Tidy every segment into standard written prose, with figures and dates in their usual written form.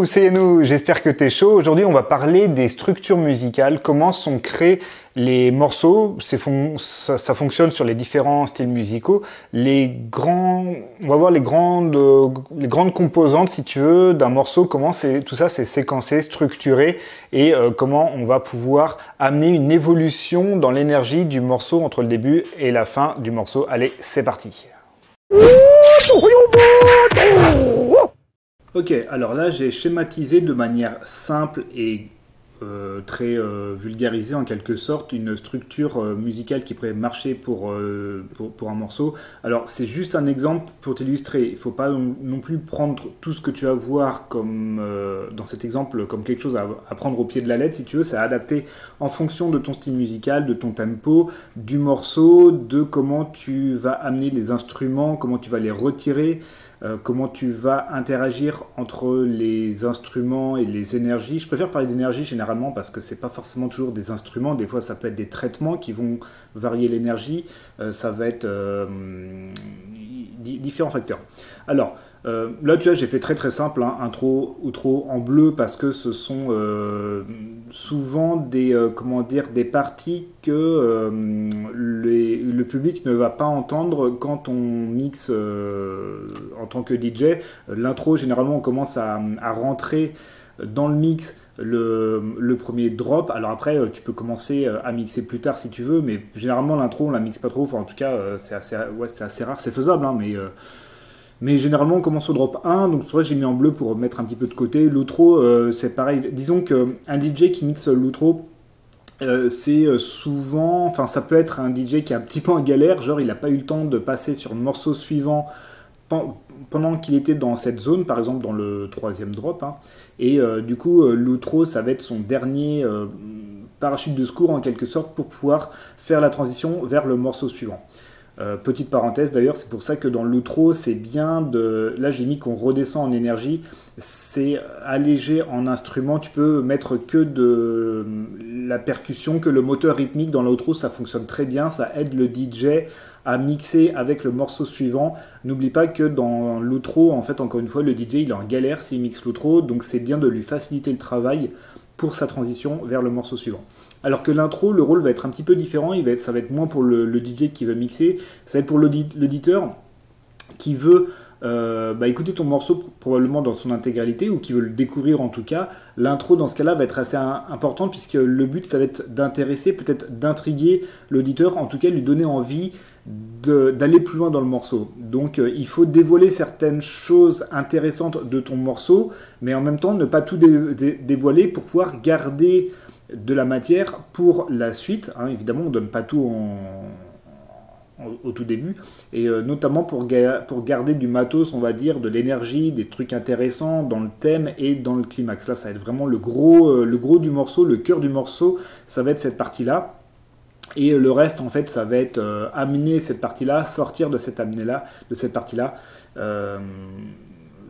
coucou, c'est Enou, j'espère que t'es chaud. Aujourd'hui, on va parler des structures musicales, comment sont créés les morceaux, ça fonctionne sur les différents styles musicaux. On va voir les grandes composantes, si tu veux, d'un morceau, comment tout ça c'est séquencé, structuré, et comment on va pouvoir amener une évolution dans l'énergie du morceau entre le début et la fin du morceau. Allez, c'est parti. Ok, alors là j'ai schématisé de manière simple et très vulgarisée en quelque sorte une structure musicale qui pourrait marcher pour un morceau. Alors c'est juste un exemple pour t'illustrer, il ne faut pas non plus prendre tout ce que tu vas voir comme, dans cet exemple comme quelque chose à prendre au pied de la lettre si tu veux, c'est à adapter en fonction de ton style musical, de ton tempo, du morceau, de comment tu vas amener les instruments, comment tu vas les retirer. Comment tu vas interagir entre les instruments et les énergies. Je préfère parler d'énergie généralement parce que c'est pas forcément toujours des instruments, des fois ça peut être des traitements qui vont varier l'énergie, ça va être différents facteurs. Alors là tu vois j'ai fait très simple, hein, intro, outro en bleu parce que ce sont souvent des, comment dire, des parties que le public ne va pas entendre quand on mixe en tant que DJ. L'intro, généralement, on commence à rentrer dans le mix le premier drop. Alors après, tu peux commencer à mixer plus tard si tu veux, mais généralement, l'intro, on la mixe pas trop. Enfin, en tout cas, c'est assez rare, c'est faisable, hein, mais généralement, on commence au drop 1. Donc, c'est vrai, j'ai mis en bleu pour mettre un petit peu de côté. L'outro, c'est pareil. Disons qu'un DJ qui mixe l'outro, c'est souvent, enfin ça peut être un DJ qui est un petit peu en galère, genre il n'a pas eu le temps de passer sur le morceau suivant pendant qu'il était dans cette zone, par exemple dans le troisième drop, hein. Et du coup l'outro ça va être son dernier parachute de secours en quelque sorte pour pouvoir faire la transition vers le morceau suivant. Petite parenthèse d'ailleurs, c'est pour ça que dans l'outro, c'est bien de... Là, j'ai mis qu'on redescend en énergie, c'est allégé en instrument, tu peux mettre que de la percussion, que le moteur rythmique dans l'outro, ça fonctionne très bien, ça aide le DJ à mixer avec le morceau suivant. N'oublie pas que dans l'outro, en fait, encore une fois, le DJ, il est en galère s'il mixe l'outro, donc c'est bien de lui faciliter le travail pour sa transition vers le morceau suivant. Alors que l'intro, le rôle va être un petit peu différent, ça va être moins pour le DJ qui veut mixer, ça va être pour l'auditeur qui veut écouter ton morceau probablement dans son intégralité, ou qui veut le découvrir en tout cas. L'intro dans ce cas-là va être assez importante, puisque le but ça va être d'intéresser, peut-être d'intriguer l'auditeur, en tout cas lui donner envie d'aller plus loin dans le morceau. Donc il faut dévoiler certaines choses intéressantes de ton morceau, mais en même temps ne pas tout dévoiler pour pouvoir garder de la matière pour la suite, hein. Évidemment on ne donne pas tout au tout début, et notamment pour garder du matos, on va dire, de l'énergie, des trucs intéressants dans le thème et dans le climax. Là ça va être vraiment le gros du morceau, le cœur du morceau, ça va être cette partie-là. Et le reste, en fait, ça va être amener cette partie-là, sortir de cette amenée-là, de cette partie-là.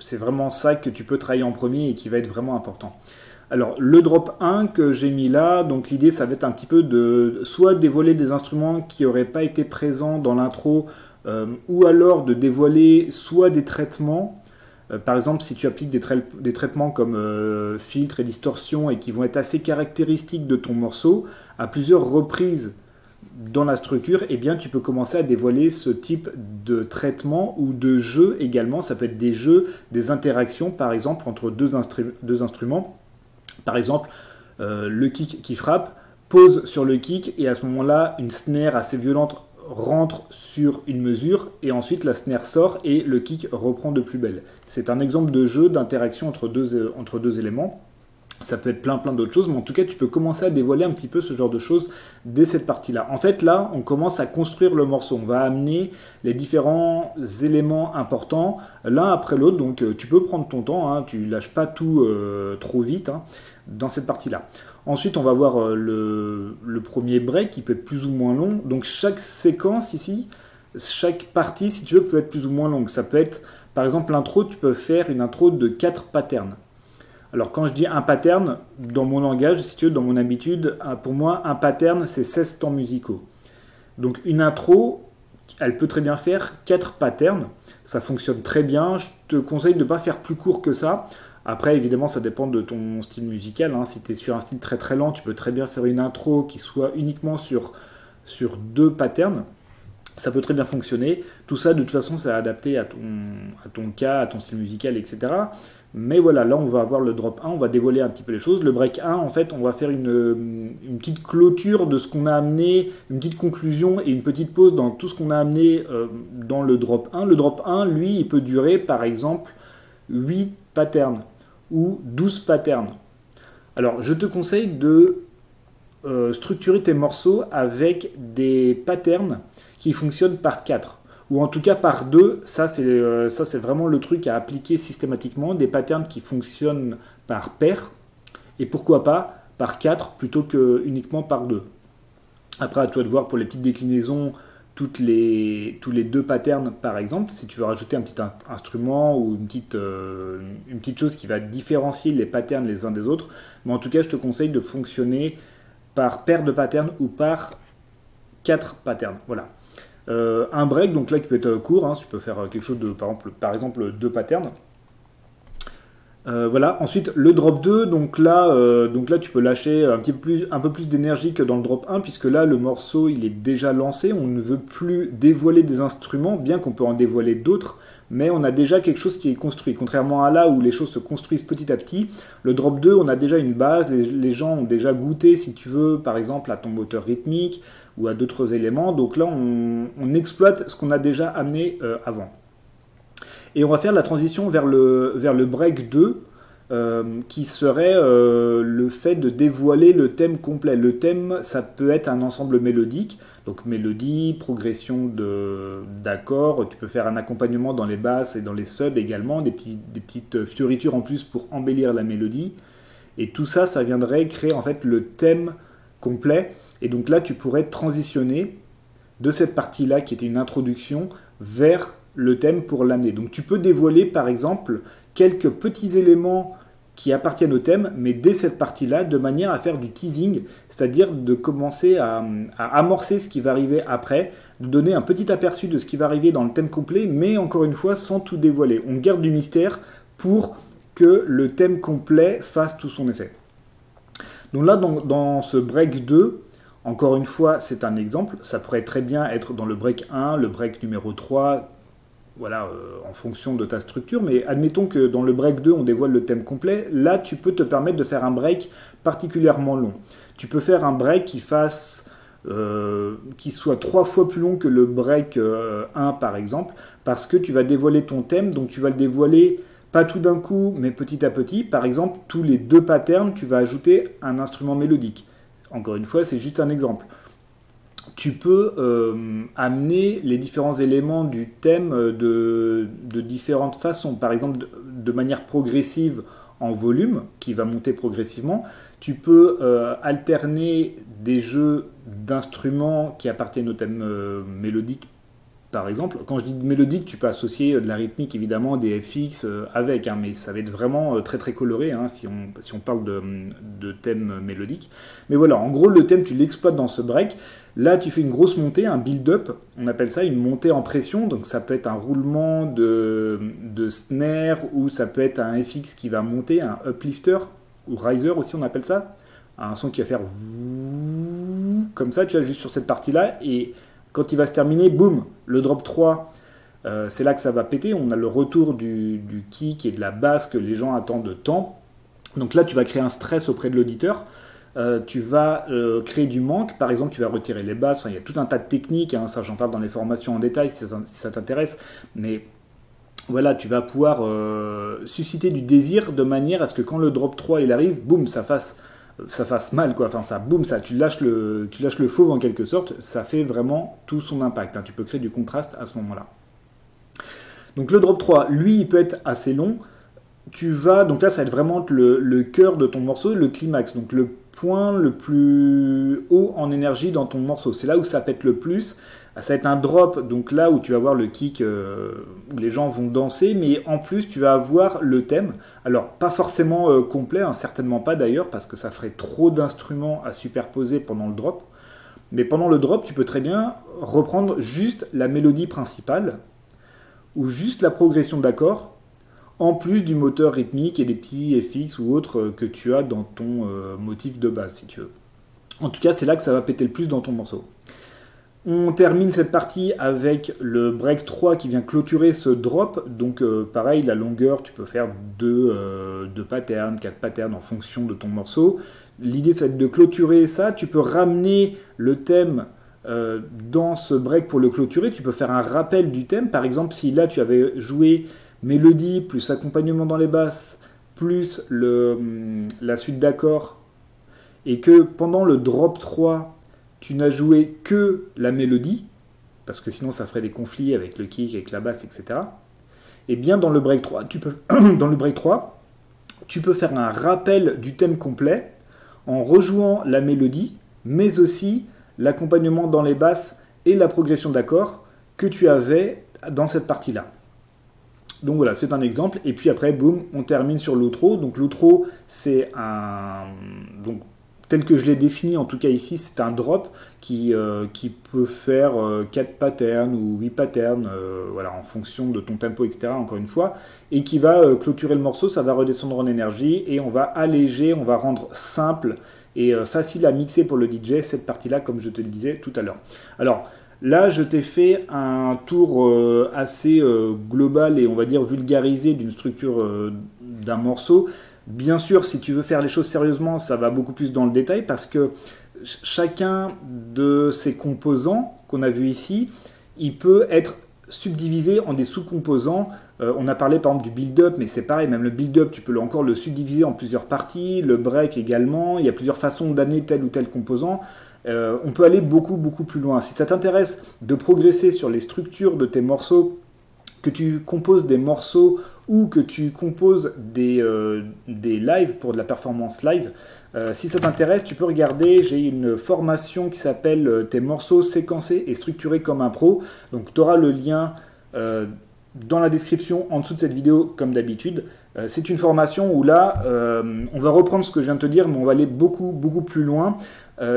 C'est vraiment ça que tu peux travailler en premier et qui va être vraiment important. Alors, le drop 1 que j'ai mis là, donc l'idée, ça va être un petit peu de soit dévoiler des instruments qui n'auraient pas été présents dans l'intro, ou alors de dévoiler soit des traitements. Par exemple, si tu appliques des traitements comme filtre et distorsion et qui vont être assez caractéristiques de ton morceau, à plusieurs reprises dans la structure, eh bien, tu peux commencer à dévoiler ce type de traitement ou de jeu également. Ça peut être des jeux, des interactions, par exemple, entre deux instruments. Par exemple, le kick qui frappe, pose sur le kick, et à ce moment-là, une snare assez violente rentre sur une mesure, et ensuite la snare sort et le kick reprend de plus belle. C'est un exemple de jeu, d'interaction entre deux éléments. Ça peut être plein d'autres choses, mais en tout cas tu peux commencer à dévoiler un petit peu ce genre de choses dès cette partie-là. En fait là, on commence à construire le morceau, on va amener les différents éléments importants l'un après l'autre, donc tu peux prendre ton temps, hein, tu lâches pas tout trop vite, hein, dans cette partie-là. Ensuite on va voir le premier break qui peut être plus ou moins long, donc chaque séquence ici, chaque partie si tu veux peut être plus ou moins longue. Ça peut être par exemple l'intro, tu peux faire une intro de 4 patterns. Alors quand je dis un pattern, dans mon langage, si tu veux, dans mon habitude, pour moi, un pattern, c'est 16 temps musicaux. Donc une intro, elle peut très bien faire 4 patterns, ça fonctionne très bien, je te conseille de ne pas faire plus court que ça. Après, évidemment, ça dépend de ton style musical, hein. Si tu es sur un style très très lent, tu peux très bien faire une intro qui soit uniquement sur deux patterns. Ça peut très bien fonctionner. Tout ça, de toute façon, c'est adapté à ton cas, à ton style musical, etc. Mais voilà, là, on va avoir le drop 1, on va dévoiler un petit peu les choses. Le break 1, en fait, on va faire une petite clôture de ce qu'on a amené, une petite conclusion et une petite pause dans tout ce qu'on a amené dans le drop 1. Le drop 1, lui, il peut durer, par exemple, 8 patterns ou 12 patterns. Alors, je te conseille de structurer tes morceaux avec des patterns qui fonctionne par 4, ou en tout cas par 2, ça c'est vraiment le truc à appliquer systématiquement, des patterns qui fonctionnent par paire, et pourquoi pas par 4 plutôt que uniquement par 2. Après, à toi de voir pour les petites déclinaisons, tous les deux patterns par exemple, si tu veux rajouter un petit instrument ou une petite chose qui va différencier les patterns les uns des autres, mais en tout cas je te conseille de fonctionner par paire de patterns ou par 4 patterns, voilà. Un break, donc là qui peut être court, hein, tu peux faire quelque chose de par exemple deux patterns. Voilà, ensuite le drop 2, donc là tu peux lâcher un peu plus d'énergie que dans le drop 1, puisque là le morceau il est déjà lancé, on ne veut plus dévoiler des instruments, bien qu'on peut en dévoiler d'autres, mais on a déjà quelque chose qui est construit. Contrairement à là où les choses se construisent petit à petit, le drop 2, on a déjà une base, les gens ont déjà goûté, si tu veux, par exemple à ton moteur rythmique ou à d'autres éléments, donc là on exploite ce qu'on a déjà amené avant. Et on va faire la transition vers le break 2, qui serait le fait de dévoiler le thème complet. Le thème, ça peut être un ensemble mélodique, donc mélodie, progression d'accords, tu peux faire un accompagnement dans les basses et dans les subs également, des petites fioritures en plus pour embellir la mélodie, et tout ça, ça viendrait créer en fait le thème complet, et donc là tu pourrais transitionner de cette partie-là qui était une introduction vers le thème pour l'amener. Donc tu peux dévoiler par exemple quelques petits éléments qui appartiennent au thème, mais dès cette partie-là, de manière à faire du teasing, c'est-à-dire de commencer à amorcer ce qui va arriver après, de donner un petit aperçu de ce qui va arriver dans le thème complet, mais encore une fois, sans tout dévoiler. On garde du mystère pour que le thème complet fasse tout son effet. Donc là, dans ce break 2, encore une fois, c'est un exemple, ça pourrait très bien être dans le break 1, le break numéro 3, voilà, en fonction de ta structure, mais admettons que dans le break 2, on dévoile le thème complet, là, tu peux te permettre de faire un break particulièrement long. Tu peux faire un break qui soit 3 fois plus long que le break 1, par exemple, parce que tu vas dévoiler ton thème, donc tu vas le dévoiler pas tout d'un coup, mais petit à petit. Par exemple, tous les 2 patterns, tu vas ajouter un instrument mélodique. Encore une fois, c'est juste un exemple. Tu peux amener les différents éléments du thème de différentes façons. Par exemple, de manière progressive en volume, qui va monter progressivement. Tu peux alterner des jeux d'instruments qui appartiennent au thème mélodique, par exemple. Quand je dis mélodique, tu peux associer de la rythmique, évidemment, des FX avec, hein, mais ça va être vraiment très très coloré, hein, si on parle de thème mélodique. Mais voilà, en gros, le thème, tu l'exploites dans ce break. Là, tu fais une grosse montée, un build-up, on appelle ça une montée en pression, donc ça peut être un roulement de snare, ou ça peut être un FX qui va monter, un uplifter, ou riser aussi on appelle ça, un son qui va faire comme ça, tu vois, juste sur cette partie-là, et quand il va se terminer, boum, le drop 3, c'est là que ça va péter, on a le retour du kick et de la basse que les gens attendent tant, donc là tu vas créer un stress auprès de l'auditeur. Tu vas créer du manque, par exemple tu vas retirer les basses, enfin, il y a tout un tas de techniques, hein, ça j'en parle dans les formations en détail si ça t'intéresse, mais voilà, tu vas pouvoir susciter du désir de manière à ce que quand le drop 3 il arrive, boum, ça fasse mal, quoi. Enfin, ça, boum, ça, tu lâches le fauve en quelque sorte, ça fait vraiment tout son impact, hein. Tu peux créer du contraste à ce moment-là. Donc le drop 3, lui, il peut être assez long, donc là ça va être vraiment le cœur de ton morceau, le climax, donc le point le plus haut en énergie dans ton morceau, c'est là où ça pète le plus, ça va être un drop, donc là où tu vas avoir le kick, où les gens vont danser, mais en plus tu vas avoir le thème, alors pas forcément complet, hein, certainement pas d'ailleurs, parce que ça ferait trop d'instruments à superposer pendant le drop, mais pendant le drop tu peux très bien reprendre juste la mélodie principale, ou juste la progression d'accords, en plus du moteur rythmique et des petits FX ou autres que tu as dans ton motif de base, si tu veux. En tout cas, c'est là que ça va péter le plus dans ton morceau. On termine cette partie avec le break 3 qui vient clôturer ce drop. Donc pareil, la longueur, tu peux faire deux patterns, 4 patterns en fonction de ton morceau. L'idée, c'est de clôturer ça. Tu peux ramener le thème dans ce break pour le clôturer. Tu peux faire un rappel du thème. Par exemple, si là, tu avais joué mélodie plus accompagnement dans les basses, plus la suite d'accords, et que pendant le drop 3, tu n'as joué que la mélodie, parce que sinon ça ferait des conflits avec le kick, avec la basse, etc. Et bien dans le break 3, tu peux faire un rappel du thème complet en rejouant la mélodie, mais aussi l'accompagnement dans les basses et la progression d'accords que tu avais dans cette partie-là. Donc voilà, c'est un exemple. Et puis après, boum, on termine sur l'outro. Donc l'outro, c'est un... Donc, tel que je l'ai défini, en tout cas ici, c'est un drop qui peut faire 4 patterns ou 8 patterns, voilà, en fonction de ton tempo, etc., encore une fois, et qui va clôturer le morceau, ça va redescendre en énergie, et on va alléger, on va rendre simple et facile à mixer pour le DJ, cette partie-là, comme je te le disais tout à l'heure. Alors, là, je t'ai fait un tour assez global et, on va dire, vulgarisé d'une structure d'un morceau. Bien sûr, si tu veux faire les choses sérieusement, ça va beaucoup plus dans le détail parce que chacun de ces composants qu'on a vus ici, il peut être subdivisé en des sous-composants. On a parlé par exemple du build-up, mais c'est pareil, même le build-up, tu peux encore le subdiviser en plusieurs parties, le break également, il y a plusieurs façons d'amener tel ou tel composant. On peut aller beaucoup plus loin. Si ça t'intéresse de progresser sur les structures de tes morceaux, que tu composes des morceaux ou que tu composes des lives pour de la performance live, si ça t'intéresse, tu peux regarder, j'ai une formation qui s'appelle « Tes morceaux séquencés et structurés comme un pro ». Donc tu auras le lien dans la description en dessous de cette vidéo comme d'habitude. C'est une formation où là, on va reprendre ce que je viens de te dire, mais on va aller beaucoup plus loin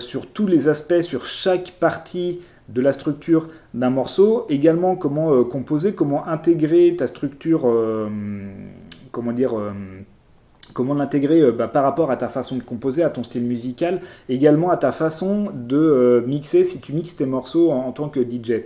sur tous les aspects, sur chaque partie de la structure d'un morceau, également comment composer, comment intégrer ta structure, comment l'intégrer par rapport à ta façon de composer, à ton style musical, également à ta façon de mixer, si tu mixes tes morceaux en tant que DJ.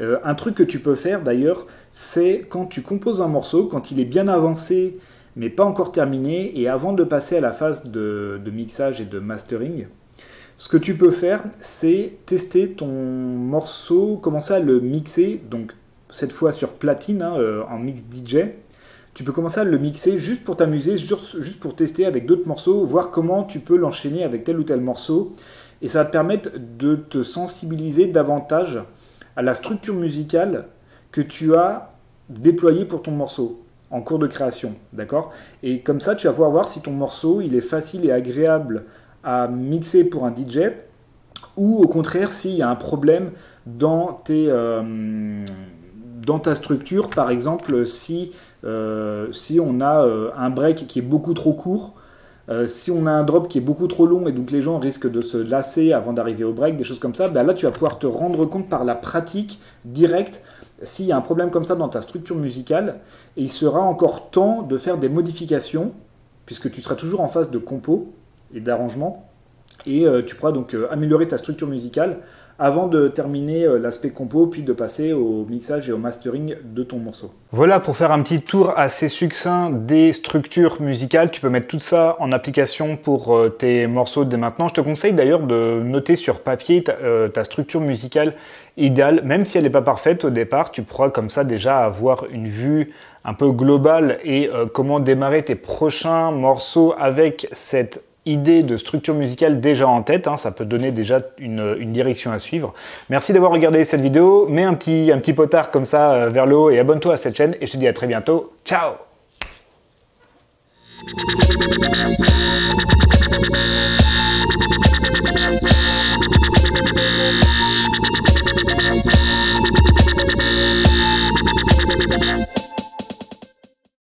Un truc que tu peux faire d'ailleurs, c'est quand tu composes un morceau, quand il est bien avancé, mais pas encore terminé, et avant de passer à la phase de mixage et de mastering, ce que tu peux faire, c'est tester ton morceau, commencer à le mixer, donc cette fois sur platine, hein, en mix DJ. Tu peux commencer à le mixer juste pour t'amuser, juste pour tester avec d'autres morceaux, voir comment tu peux l'enchaîner avec tel ou tel morceau. Et ça va te permettre de te sensibiliser davantage à la structure musicale que tu as déployée pour ton morceau en cours de création, d'accord? Et comme ça, tu vas pouvoir voir si ton morceau, il est facile et agréable à mixer pour un DJ, ou au contraire s'il y a un problème dans ta structure. Par exemple, si on a un break qui est beaucoup trop court, si on a un drop qui est beaucoup trop long et donc les gens risquent de se lasser avant d'arriver au break, des choses comme ça, ben là tu vas pouvoir te rendre compte par la pratique directe s'il y a un problème comme ça dans ta structure musicale, et il sera encore temps de faire des modifications puisque tu seras toujours en phase de compo et d'arrangement, et tu pourras donc améliorer ta structure musicale avant de terminer l'aspect compo, puis de passer au mixage et au mastering de ton morceau. Voilà pour faire un petit tour assez succinct des structures musicales. Tu peux mettre tout ça en application pour tes morceaux dès maintenant. Je te conseille d'ailleurs de noter sur papier ta structure musicale idéale, même si elle n'est pas parfaite au départ. Tu pourras comme ça déjà avoir une vue un peu globale et comment démarrer tes prochains morceaux avec cette idée de structure musicale déjà en tête, hein, ça peut donner déjà une direction à suivre. Merci d'avoir regardé cette vidéo, mets un petit potard comme ça vers le haut et abonne-toi à cette chaîne et je te dis à très bientôt, ciao.